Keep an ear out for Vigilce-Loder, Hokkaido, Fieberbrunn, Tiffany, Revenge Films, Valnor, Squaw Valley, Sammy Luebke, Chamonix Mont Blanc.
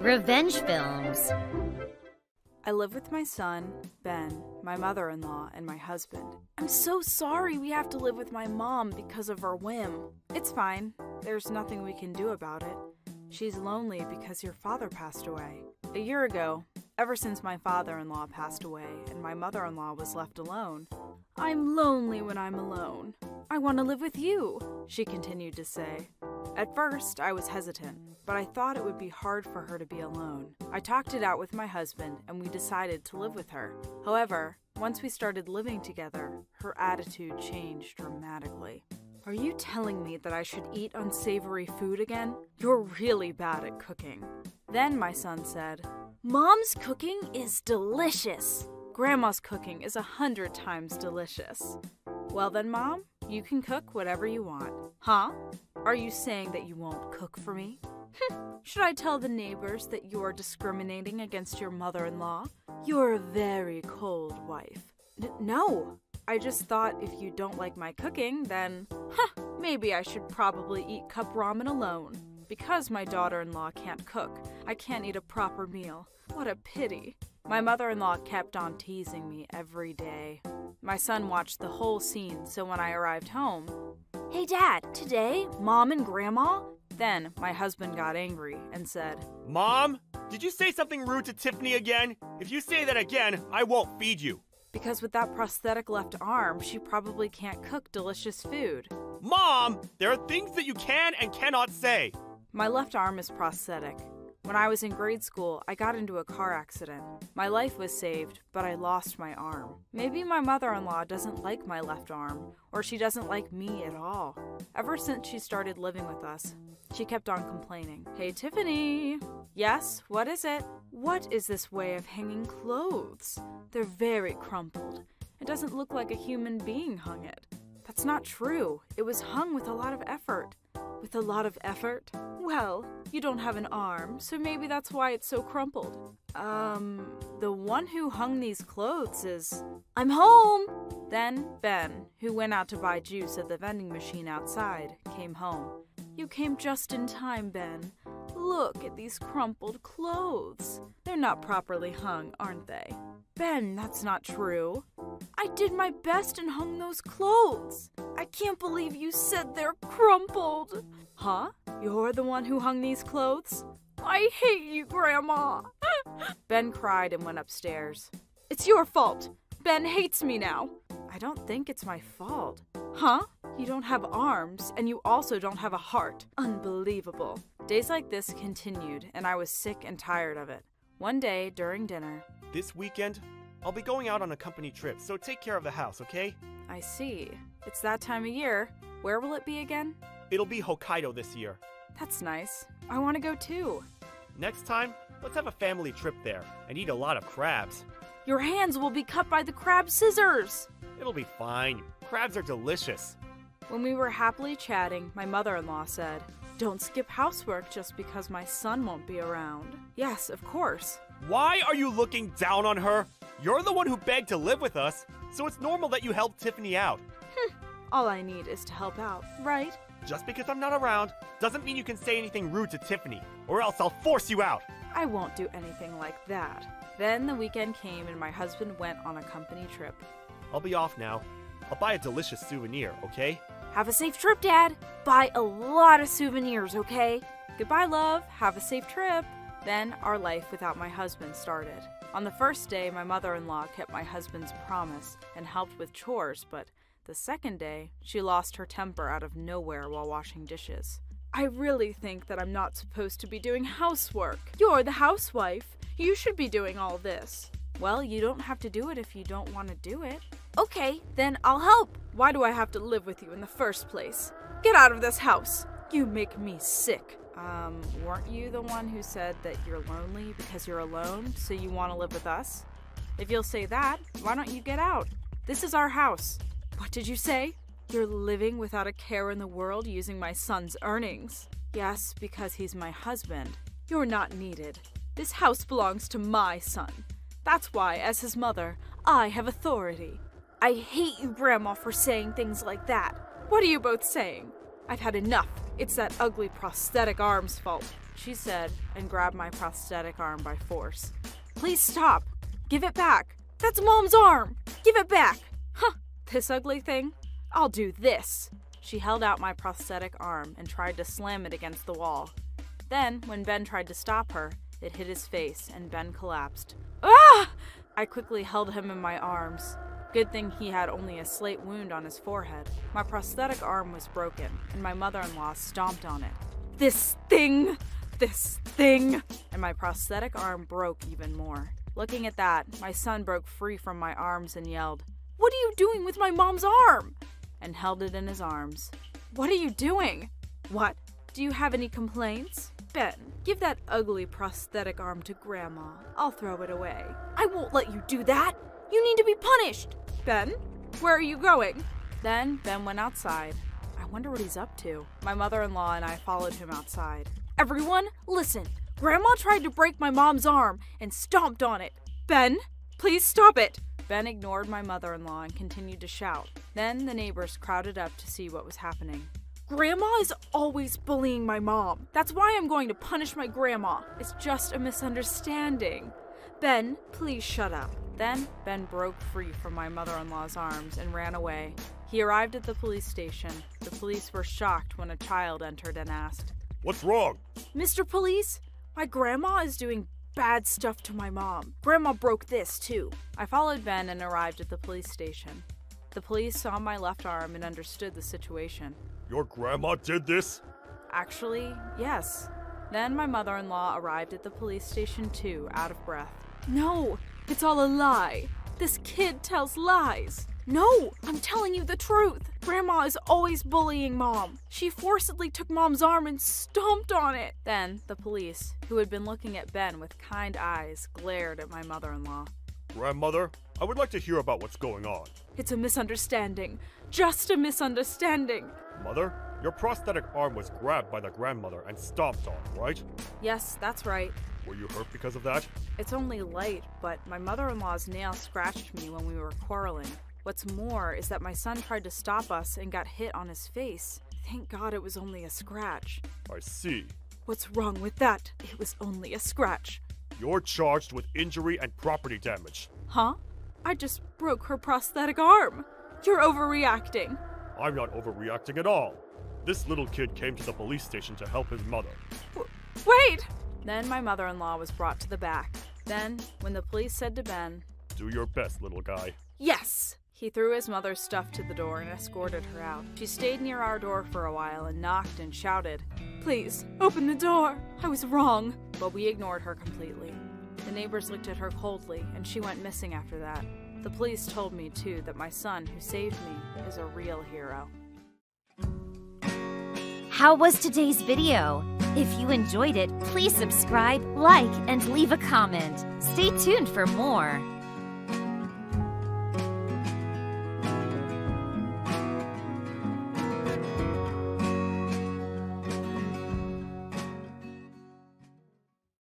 Revenge Films. I live with my son, Ben, my mother-in-law, and my husband. I'm so sorry we have to live with my mom because of her whim. It's fine. There's nothing we can do about it. She's lonely because your father passed away. A year ago, ever since my father-in-law passed away and my mother-in-law was left alone, I'm lonely when I'm alone. I want to live with you, she continued to say. At first, I was hesitant, but I thought it would be hard for her to be alone. I talked it out with my husband, and we decided to live with her. However, once we started living together, her attitude changed dramatically. Are you telling me that I should eat unsavory food again? You're really bad at cooking. Then my son said, Mom's cooking is delicious. Grandma's cooking is 100 times delicious. Well then, Mom, you can cook whatever you want. Huh? Are you saying that you won't cook for me? Should I tell the neighbors that you are discriminating against your mother-in-law? You're a very cold wife. No, I just thought if you don't like my cooking, then maybe I should probably eat cup ramen alone. Because my daughter-in-law can't cook, I can't eat a proper meal. What a pity. My mother-in-law kept on teasing me every day. My son watched the whole scene, so when I arrived home, Hey Dad, today, Mom and Grandma? Then, my husband got angry and said, Mom, did you say something rude to Tiffany again? If you say that again, I won't feed you. Because with that prosthetic left arm, she probably can't cook delicious food. Mom, there are things that you can and cannot say. My left arm is prosthetic. When I was in grade school, I got into a car accident. My life was saved, but I lost my arm. Maybe my mother-in-law doesn't like my left arm, or she doesn't like me at all. Ever since she started living with us, she kept on complaining. Hey, Tiffany. Yes, what is it? What is this way of hanging clothes? They're very crumpled. It doesn't look like a human being hung it. That's not true. It was hung with a lot of effort. With a lot of effort? Well, you don't have an arm, so maybe that's why it's so crumpled. The one who hung these clothes is... I'm home! Then Ben, who went out to buy juice at the vending machine outside, came home. You came just in time, Ben. Look at these crumpled clothes. They're not properly hung, aren't they? Ben, that's not true. I did my best and hung those clothes. I can't believe you said they're crumpled. Huh? You're the one who hung these clothes? I hate you, Grandma. Ben cried and went upstairs. It's your fault. Ben hates me now. I don't think it's my fault. Huh? You don't have arms, and you also don't have a heart. Unbelievable. Days like this continued, and I was sick and tired of it. One day, during dinner... This weekend, I'll be going out on a company trip, so take care of the house, okay? I see. It's that time of year. Where will it be again? It'll be Hokkaido this year. That's nice. I want to go too. Next time, let's have a family trip there and eat a lot of crabs. Your hands will be cut by the crab scissors! It'll be fine. Crabs are delicious. When we were happily chatting, my mother-in-law said, Don't skip housework just because my son won't be around. Yes, of course. Why are you looking down on her? You're the one who begged to live with us, so it's normal that you help Tiffany out. All I need is to help out, right? Just because I'm not around doesn't mean you can say anything rude to Tiffany, or else I'll force you out. I won't do anything like that. Then the weekend came and my husband went on a company trip. I'll be off now. I'll buy a delicious souvenir, okay? Have a safe trip, Dad. Buy a lot of souvenirs, okay? Goodbye, love. Have a safe trip. Then our life without my husband started. On the first day, my mother-in-law kept my husband's promise and helped with chores, but the second day, she lost her temper out of nowhere while washing dishes. I really think that I'm not supposed to be doing housework. You're the housewife. You should be doing all this. Well, you don't have to do it if you don't want to do it. Okay, then I'll help. Why do I have to live with you in the first place? Get out of this house. You make me sick. Weren't you the one who said that you're lonely because you're alone, so you want to live with us? If you'll say that, why don't you get out? This is our house. What did you say? You're living without a care in the world using my son's earnings. Yes, because he's my husband. You're not needed. This house belongs to my son. That's why, as his mother, I have authority. I hate you, Grandma, for saying things like that. What are you both saying? I've had enough. It's that ugly prosthetic arm's fault, she said, and grabbed my prosthetic arm by force. Please stop. Give it back. That's Mom's arm. Give it back. Huh, this ugly thing? I'll do this. She held out my prosthetic arm and tried to slam it against the wall. Then, when Ben tried to stop her, it hit his face and Ben collapsed. Ah! I quickly held him in my arms. Good thing he had only a slight wound on his forehead. My prosthetic arm was broken, and my mother-in-law stomped on it. This thing! And my prosthetic arm broke even more. Looking at that, my son broke free from my arms and yelled, "What are you doing with my mom's arm?" and held it in his arms. "What are you doing?" "What? Do you have any complaints?" "Ben, give that ugly prosthetic arm to Grandma. I'll throw it away." "I won't let you do that! You need to be punished!" "Ben, where are you going?" Then Ben went outside. I wonder what he's up to. My mother-in-law and I followed him outside. "Everyone, listen! Grandma tried to break my mom's arm and stomped on it. Ben, please stop it!" Ben ignored my mother-in-law and continued to shout. Then the neighbors crowded up to see what was happening. "Grandma is always bullying my mom. That's why I'm going to punish my grandma. It's just a misunderstanding. Ben, please shut up." Then Ben broke free from my mother-in-law's arms and ran away. He arrived at the police station. The police were shocked when a child entered and asked, "What's wrong?" "Mr. Police, my grandma is doing bad stuff to my mom. Grandma broke this too." I followed Ben and arrived at the police station. The police saw my left arm and understood the situation. "Your grandma did this?" "Actually, yes." Then my mother-in-law arrived at the police station too, out of breath. "No, it's all a lie. This kid tells lies." "No, I'm telling you the truth. Grandma is always bullying Mom. She forcibly took Mom's arm and stomped on it." Then the police, who had been looking at Ben with kind eyes, glared at my mother-in-law. "Grandmother, I would like to hear about what's going on." "It's a misunderstanding. Just a misunderstanding." "Mother, your prosthetic arm was grabbed by the grandmother and stomped on, right?" "Yes, that's right." "Were you hurt because of that?" "It's only light, but my mother-in-law's nail scratched me when we were quarreling. What's more is that my son tried to stop us and got hit on his face. Thank God it was only a scratch." "I see." "What's wrong with that? It was only a scratch." "You're charged with injury and property damage." "Huh? I just broke her prosthetic arm. You're overreacting." "I'm not overreacting at all. This little kid came to the police station to help his mother." Wait! Then my mother-in-law was brought to the back. Then, when the police said to Ben, "Do your best, little guy." "Yes!" He threw his mother's stuff to the door and escorted her out. She stayed near our door for a while and knocked and shouted, "Please, open the door! I was wrong!" But we ignored her completely. The neighbors looked at her coldly, and she went missing after that. The police told me, too, that my son, who saved me, is a real hero. How was today's video? If you enjoyed it, please subscribe, like, and leave a comment. Stay tuned for more!